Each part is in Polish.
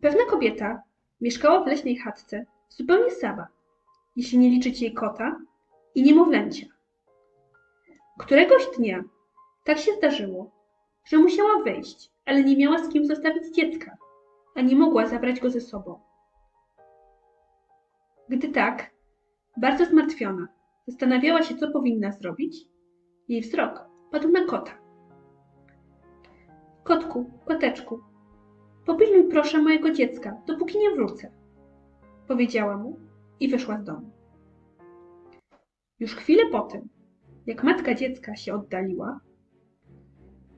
Pewna kobieta mieszkała w leśnej chatce zupełnie sama, jeśli nie liczyć jej kota i niemowlęcia. Któregoś dnia tak się zdarzyło, że musiała wyjść, ale nie miała z kim zostawić dziecka, a nie mogła zabrać go ze sobą. Gdy tak, bardzo zmartwiona, zastanawiała się, co powinna zrobić, jej wzrok padł na kota. Kotku, koteczku, popilnuj proszę mojego dziecka, dopóki nie wrócę, powiedziała mu i wyszła z domu. Już chwilę po tym, jak matka dziecka się oddaliła,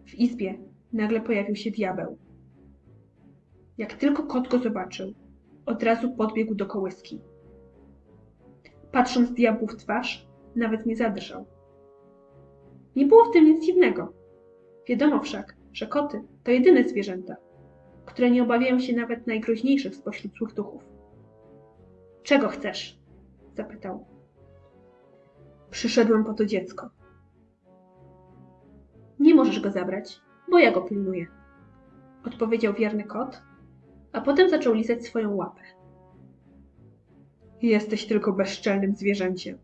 w izbie nagle pojawił się diabeł. Jak tylko kot go zobaczył, od razu podbiegł do kołyski. Patrząc diabłu w twarz, nawet nie zadrżał. Nie było w tym nic dziwnego. Wiadomo wszak, że koty to jedyne zwierzęta, które nie obawiają się nawet najgroźniejszych spośród złych duchów. Czego chcesz? Zapytał. Przyszedłem po to dziecko. Nie możesz go zabrać, bo ja go pilnuję, odpowiedział wierny kot, a potem zaczął lizać swoją łapę. Jesteś tylko bezczelnym zwierzęciem.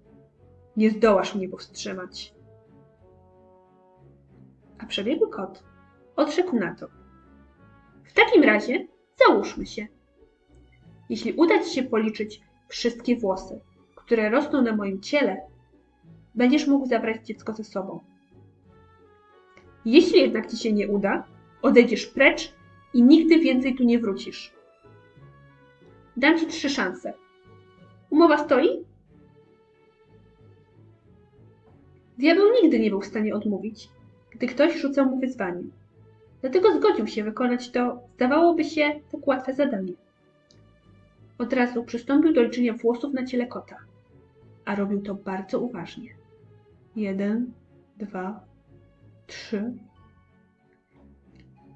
Nie zdołasz mnie powstrzymać. A przebiegły kot odrzekł na to. W takim razie załóżmy się. Jeśli uda ci się policzyć wszystkie włosy, które rosną na moim ciele, będziesz mógł zabrać dziecko ze sobą. Jeśli jednak ci się nie uda, odejdziesz precz i nigdy więcej tu nie wrócisz. Dam ci 3 szanse. Umowa stoi? Diabeł nigdy nie był w stanie odmówić, gdy ktoś rzucał mu wyzwanie. Dlatego zgodził się wykonać to, zdawałoby się, tak łatwe zadanie. Od razu przystąpił do liczenia włosów na ciele kota, a robił to bardzo uważnie. 1, 2, 3...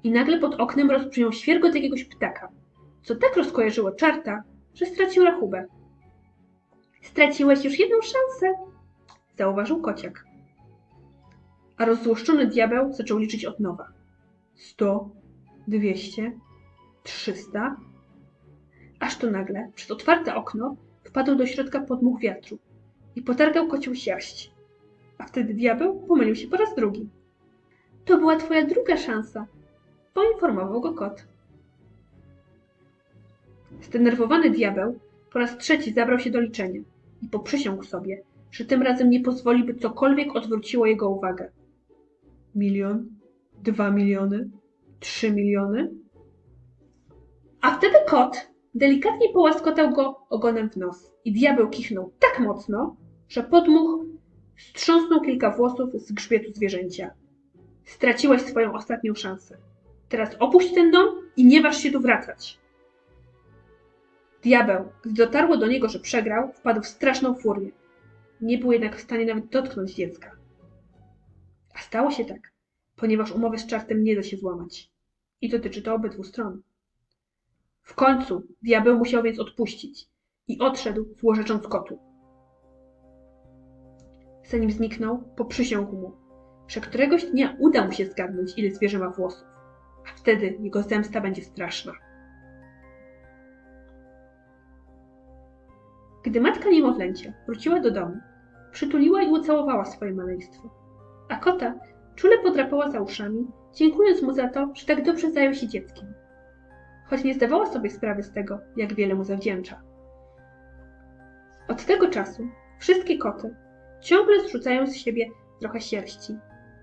I nagle pod oknem rozbrzmiał świergot jakiegoś ptaka, co tak rozkojarzyło czarta, że stracił rachubę. Straciłeś już 1 szansę, zauważył kociak. A rozzłoszczony diabeł zaczął liczyć od nowa. 100, 200, 300. Aż to nagle, przez otwarte okno, wpadł do środka podmuch wiatru i potargał kocią sierść. A wtedy diabeł pomylił się po raz drugi. To była twoja druga szansa, poinformował go kot. Zdenerwowany diabeł po raz 3 zabrał się do liczenia i poprzysiągł sobie, że tym razem nie pozwoli, by cokolwiek odwróciło jego uwagę. 1 milion, 2 miliony, 3 miliony. A wtedy kot delikatnie połaskotał go ogonem w nos i diabeł kichnął tak mocno, że podmuch strząsnął kilka włosów z grzbietu zwierzęcia. Straciłeś swoją ostatnią szansę. Teraz opuść ten dom i nie waż się tu wracać. Diabeł, gdy dotarło do niego, że przegrał, wpadł w straszną furię. Nie był jednak w stanie nawet dotknąć dziecka. A stało się tak, ponieważ umowy z czartem nie da się złamać. I dotyczy to obydwu stron. W końcu diabeł musiał więc odpuścić i odszedł, złorzecząc kotu. Zanim zniknął, poprzysiągł mu, że któregoś dnia uda mu się zgadnąć, ile zwierzę ma włosów, a wtedy jego zemsta będzie straszna. Gdy matka niemowlęcia wróciła do domu, przytuliła i ucałowała swoje maleństwo, a kota czule podrapała za uszami, dziękując mu za to, że tak dobrze zajął się dzieckiem, choć nie zdawała sobie sprawy z tego, jak wiele mu zawdzięcza. Od tego czasu wszystkie koty ciągle zrzucają z siebie trochę sierści.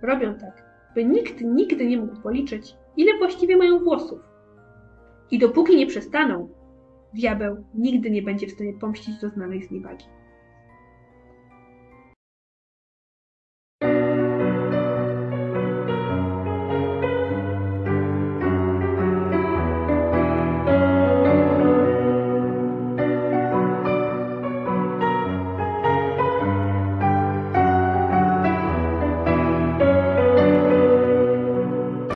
Robią tak, by nikt nigdy nie mógł policzyć, ile właściwie mają włosów. I dopóki nie przestaną, diabeł nigdy nie będzie w stanie pomścić doznanej zniewagi.